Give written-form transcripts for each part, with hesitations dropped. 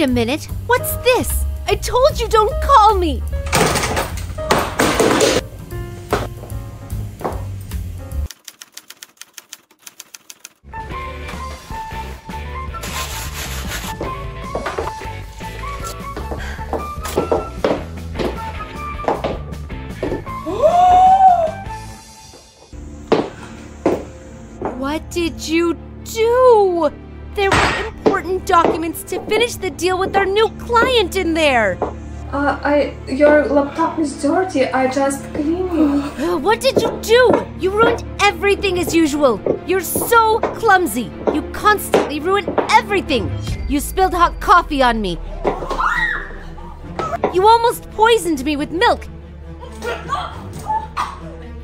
Wait a minute, what's this? I told you don't call me! What did you do? There were important documents to finish the deal with our new client in there. Your laptop is dirty. I just cleaned it. What did you do? You ruined everything as usual. You're so clumsy. You constantly ruin everything. You spilled hot coffee on me. You almost poisoned me with milk.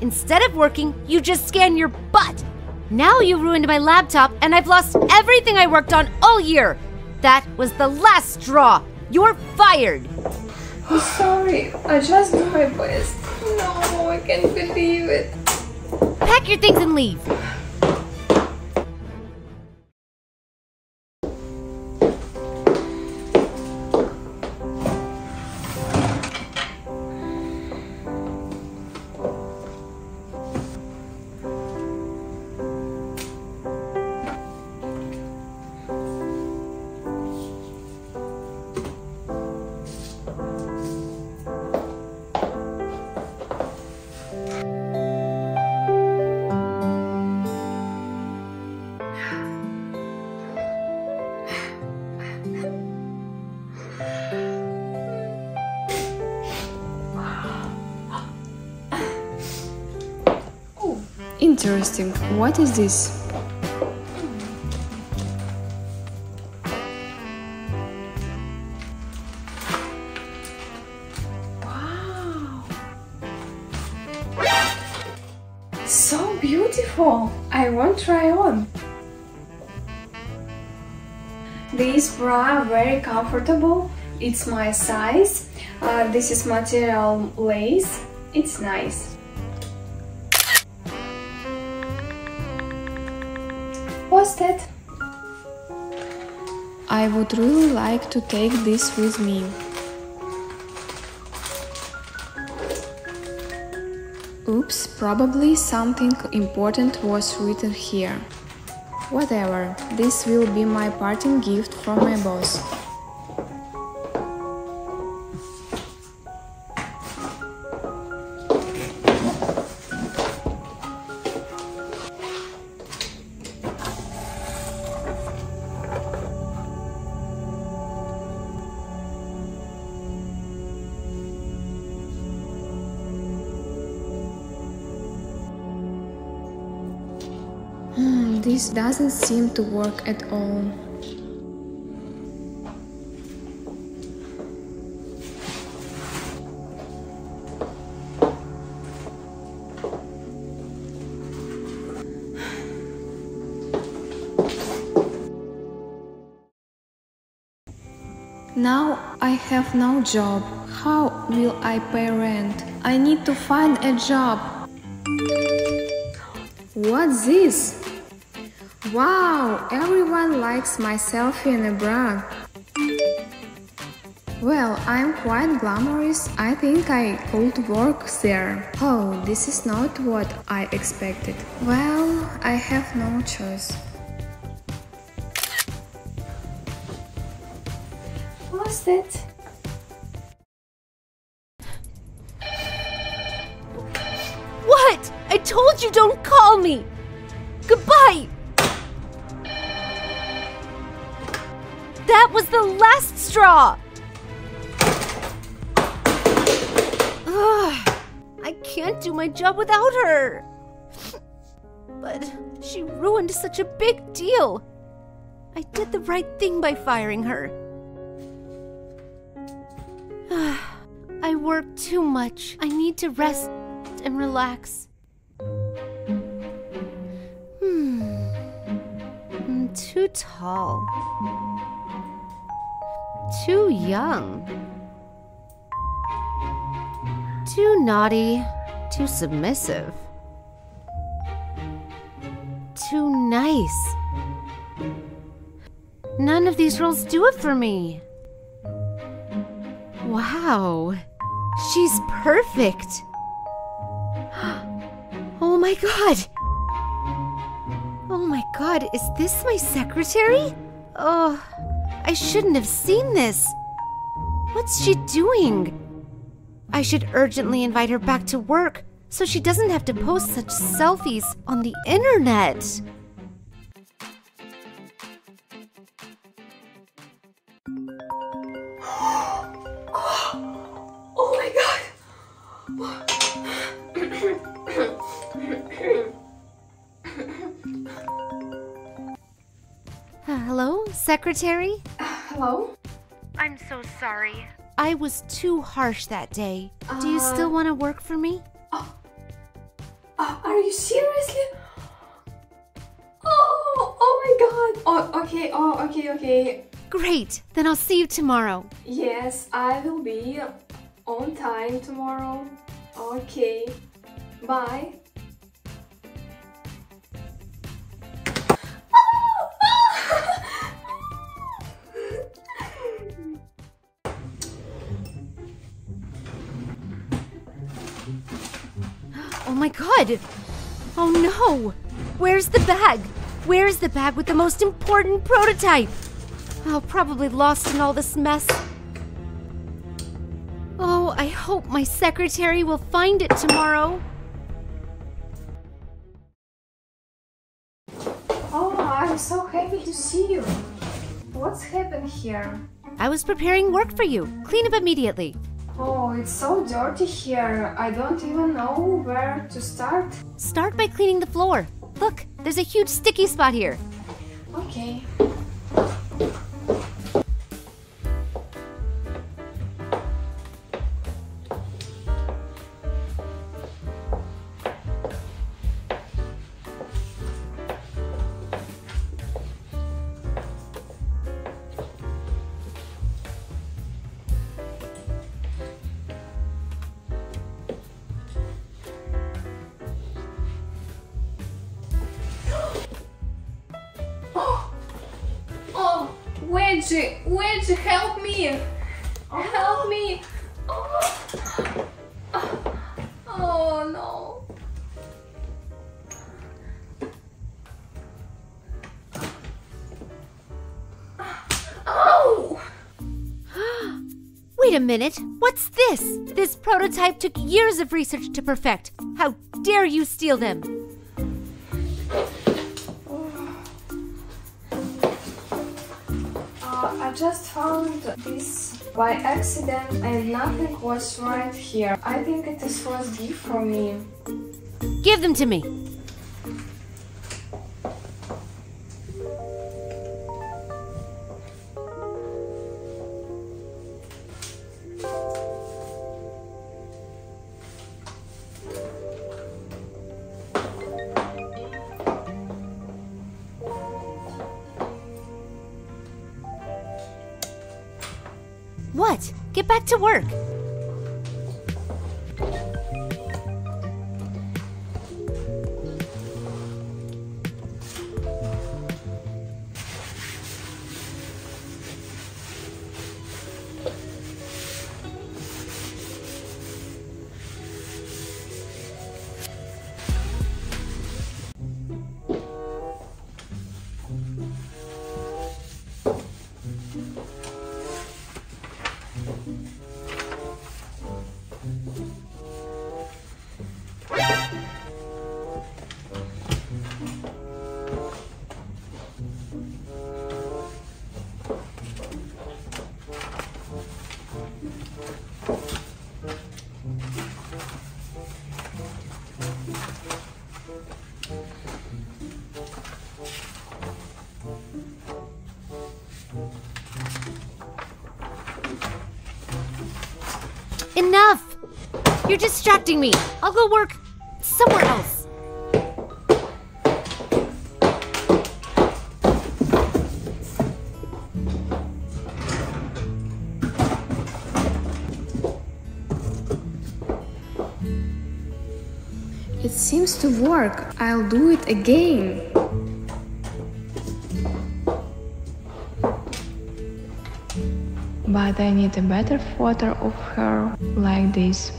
Instead of working, you just scan your butt. Now you ruined my laptop, and I've lost everything I worked on all year. That was the last straw. You're fired. I'm sorry. I just do my best. No, I can't believe it. Pack your things and leave. Interesting. What is this? Wow! So beautiful! I won't try on. This bra is very comfortable. It's my size. This is material lace. It's nice. Posted. I would really like to take this with me. Oops, probably something important was written here. Whatever, this will be my parting gift from my boss. This doesn't seem to work at all. Now I have no job. How will I pay rent? I need to find a job. What's this? Wow, everyone likes my selfie in a bra. Well, I'm quite glamorous. I think I could work there. Oh, this is not what I expected. Well, I have no choice. What's that? What? I told you don't call me! Goodbye! That was the last straw! Ugh, I can't do my job without her! But she ruined such a big deal! I did the right thing by firing her. I work too much. I need to rest and relax. I'm too tall. Too young. Too naughty. Too submissive. Too nice. None of these roles do it for me. Wow, she's perfect. Oh my god. Oh my god, is this my secretary? Oh, I shouldn't have seen this. What's she doing? I should urgently invite her back to work so she doesn't have to post such selfies on the internet. Hello, secretary? Hello? I'm so sorry. I was too harsh that day. Do you still want to work for me? Are you seriously? Oh my god. Okay. Great, then I'll see you tomorrow. Yes, I will be on time tomorrow. Okay, bye. Oh my god! Oh no! Where's the bag? Where's the bag with the most important prototype? Oh, probably lost in all this mess. Oh, I hope my secretary will find it tomorrow. Oh, I'm so happy to see you. What's happened here? I was preparing work for you. Clean up immediately. Oh, it's so dirty here. I don't even know where to start. Start by cleaning the floor. Look, there's a huge sticky spot here. Okay. Wedgie, help me! Help me! Oh no! Oh! Wait a minute, what's this? This prototype took years of research to perfect. How dare you steal them? I just found this by accident and nothing was right here. I think it is first gift from me. Give them to me. What? Get back to work! Enough! You're distracting me. I'll go work somewhere else. It seems to work. I'll do it again. but I need a better photo of her, like this.